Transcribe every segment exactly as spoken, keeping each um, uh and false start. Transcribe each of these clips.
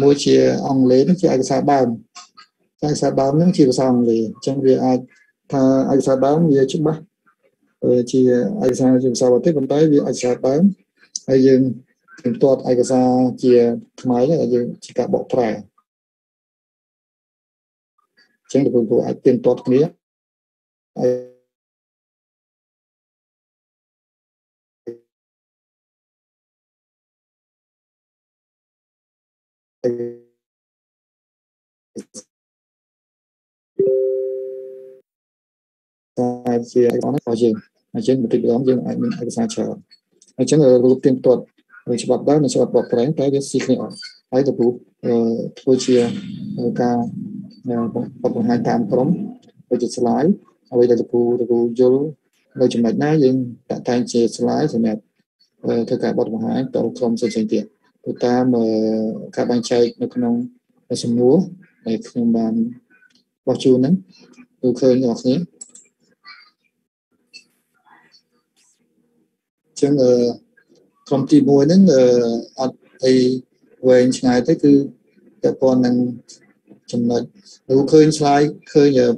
mua chia ông lấy nước ai xa bám ai xa bám những chiều xong thì trong việc ai tha ai xa bám về chút bác chỉ ai xa chiều sau tiếp còn tới vì ai xa bám ai dừng tuột ai xa chia máy là dừng chỉ cả bộ phải chẳng được của ai tiền tuột nghĩa ta chia cái đó rồi trên một cái đó riêng ai mình ai xa chờ ai chẳng là lúc tiền tuột rồi chỉ bật đó là chỉ bật bật cái cái cái xịt này ấy được đủ thôi chia ca bật một hai tam trống rồi chỉ slide rồi là được đủ vô rồi chỉ mạch nãy riêng tại thay chia slide rồi nè tất cả bật một hai tàu không sẽ chuyển tiền của ta mà các bạn chạy được không là sầm múa để không bàn bao chu nắng tôi khơi ngọt nhé chẳng ở không chỉ mua nắng ở thì về ngày tới cứ các con đang chậm lại tôi khơi slide khơi giờ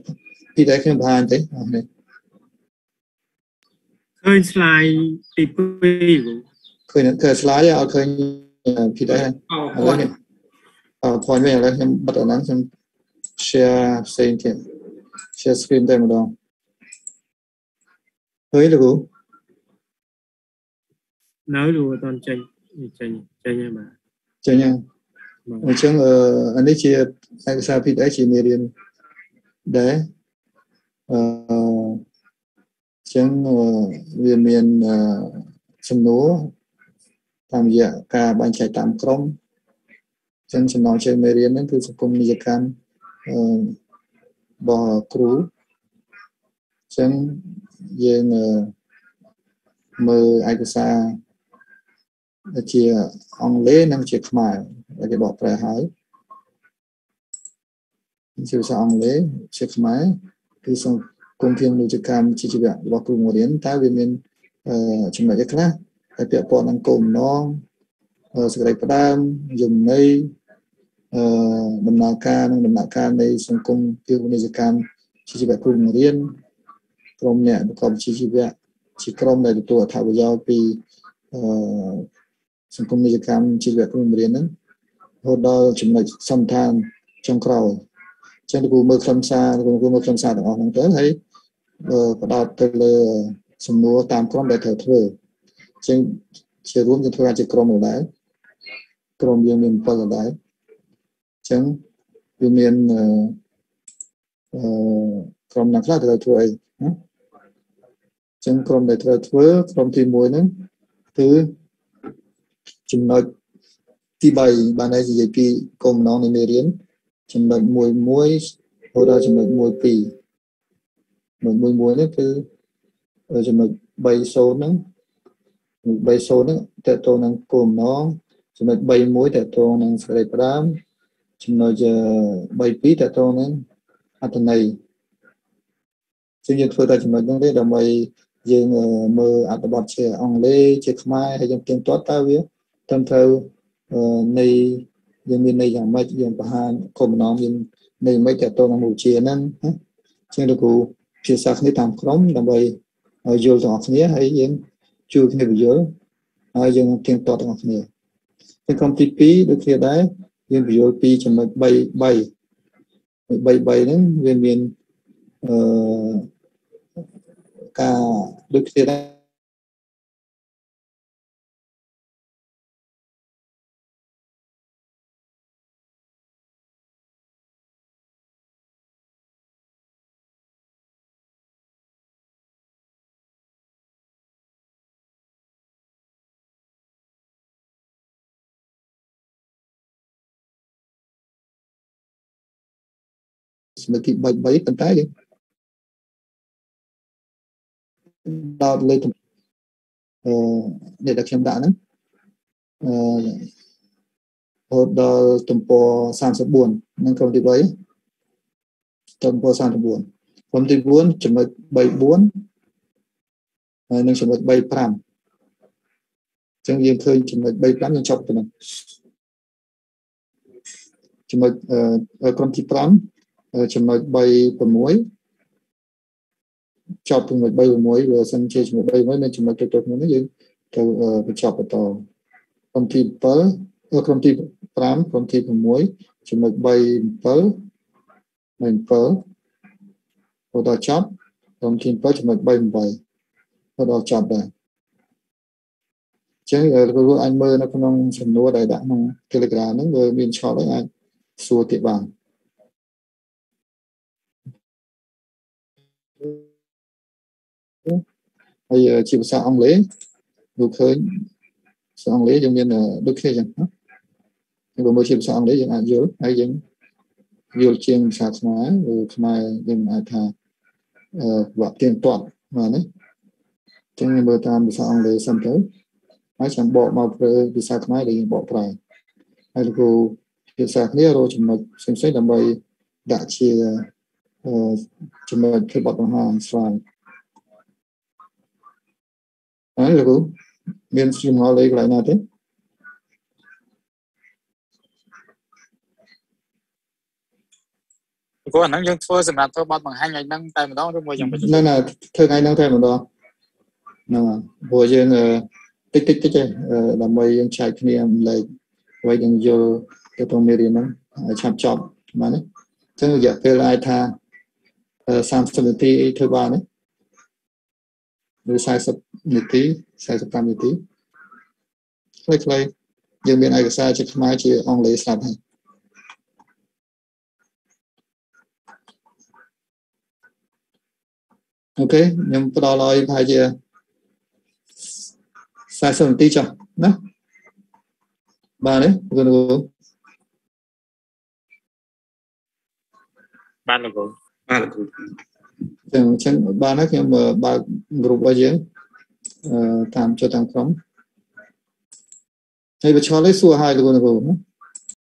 đi đấy không bàn thế khơi slide thì quay khơi nắng khơi slide ở khơi thì đấy ở phần về là em bắt đầu nắng xem share screen share screen đây một đoạn thấy được không nói luôn toàn chơi chơi chơi nha bà chơi nha ở trong ở anh ấy chia anh sao thì đấy chỉ người điền đấy trong miền miền sông núi làm việc cả bạn chạy tạm công chân chân nói trên mê riêng đến từ sự công nghiệp can bò cú chân riêng mơ ai cơ xa chia ông lê năng chiếc mài là cái bọt ra hái chiều xa ông lê chiếc máy từ sự công viên nuôi chiếc cam chỉ chỉ việc bò cú ngồi đến ta viên viên chuẩn bị cái khác tại việc bọn ăn cồn non sự đại tam dùng đây đầm nại ca đầm nại ca đây sông cung tiêu vấn đề cam chỉ chỉ vẽ cùng riêng trong nhẹ còn chỉ chỉ vẽ chỉ trong này tụi thảo bây giờ vì sông cung đề cam chỉ vẽ cùng riêng đó hồi đó chúng này sầm than trong cầu trên đường mưa khăm xa đường mưa khăm xa đó không tới thấy và đào từ sông núi tam con đại thờ thờ trên chia rốn cho thuê chỉ còn lại còn riêng mình phải lại chẳng riêng mình còn nặng lắm rồi thuê chẳng còn để thuê thuê còn thì muối nữa thứ chừng nói thì bảy bạn ấy gì vậy còn nó nên để riêng chừng bảy muối muối hồi đó chừng bảy muối pì muối muối nữa thứ chừng bảy bảy số nữa bay số nữa tại tôi đang cùng nó chúng mình bay muối tại tôi đang sợi đam chúng nó giờ bay pí tại tôi nên ăn tuần này sinh nhật tôi tại chúng mình đang đấy là mày riêng mơ ăn bọt chè ong lê chè mai hay trong tiếng toát tao biết tâm thâu này riêng bên này chẳng mấy riêng bà han cùng nó riêng này mấy tại tôi đang ngủ chia nên trên đầu cụ chia sẻ cái tầm khóm là mày vô giọt nghĩa hay riêng chưa khi bây giờ ai dân tiền toát ngọc này cái công ty pí được kia đấy dân bây giờ pí cho mình bay bay bay bay đến viên viên cả được kia đấy mình kịp bảy bảy tận tái đi đào lên để đặt xem đã nữa hồi đó tầm po sàn sẽ buồn nên không thì bảy tầm po sàn thì buồn không thì buồn chuẩn bị bảy buồn nên chuẩn bị bảy pram trong riêng khơi chuẩn bị bảy pram trong chọc cái này Chấm con ti pram chấm bay bờ muối chọc chấm bay bờ muối vừa sân chơi chấm bay muối nên chấm bay trượt muối đấy chứ chọc vào tàu con ti pơ con ti pram con ti bờ muối chấm bay pơ mình pơ vào tàu chọc con ti pơ chấm bay bay vào tàu chọc đấy chứ anh mơ nó không chấm nua đại đã mong telegram nó người miền chọc đấy anh xua tiệm vàng bây giờ chịu sao ông lấy được khơi sao ông lấy giống như là đức thế chẳng hả nhưng mà chịu sao ông lấy chẳng hạn dữ hay giống nhiều chiên sạt máy rồi mai đừng ai thà vặt tiền toàn mà đấy cho nên bờ tam sao ông lấy xong tới máy chẳng bỏ màu rồi bị sạt máy để bỏ phải hay là cô hiện sạc này rồi chúng mình xem xét làm bài đã chia chúng mình thử bắt bằng hàng xoài đấy là cũng miền Trung họ lấy lại nào thế có năng dân thua xem là thua bắt bằng hai ngày năng tay mà đó rồi dòng nên là thưa ngày năng tay mà đó nào vừa trên tích tích tích đây là mấy trái niệm lại vậy đừng vô cái tông mê nó chạm trọng mà đấy chứ giờ kêu ai tha Samsung thì thứ ba đấy rồi sai sập nít tí sai sập tam nít tí click play nhưng bên ai cái sai chứ không ai chỉ ông lấy sập này ok nhưng tôi đòi lời phải chưa sai sập nít tí chưa đó ba đấy rồi ba là cô ba là cô chẳng chẳng ba nó nhưng mà ba group bao nhiêu làm cho tăng phóng hay là cho lấy xua hai là cô là cô